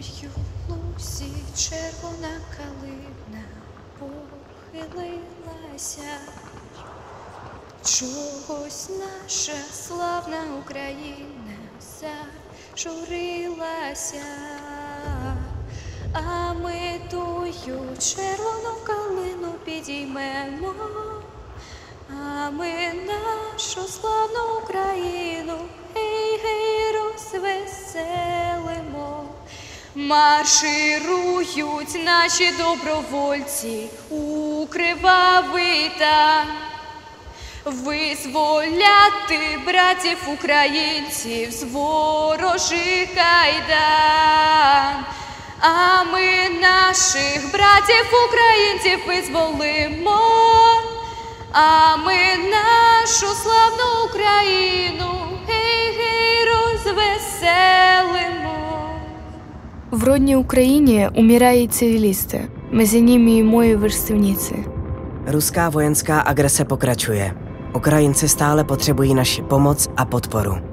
Ой, у лузі червона калина похилилася, чогось наша славна Україна зажурилася, а ми тую червону калину підіймемо, а ми нашу славну Україну гей-гей розвеселимо. Марширують наші добровольці у кривавий танк, визволяти братів українців з ворожих кайдан. А ми наших братів українців визволимо, а ми нашу славну Україну гей-гей розвеселимо. В родній Україні умирають цивілісти, ми за ними і мої верстівниці. Ruská vojenská agrese pokračuje. Ukrajinci stále potřebují naši pomoc a podporu.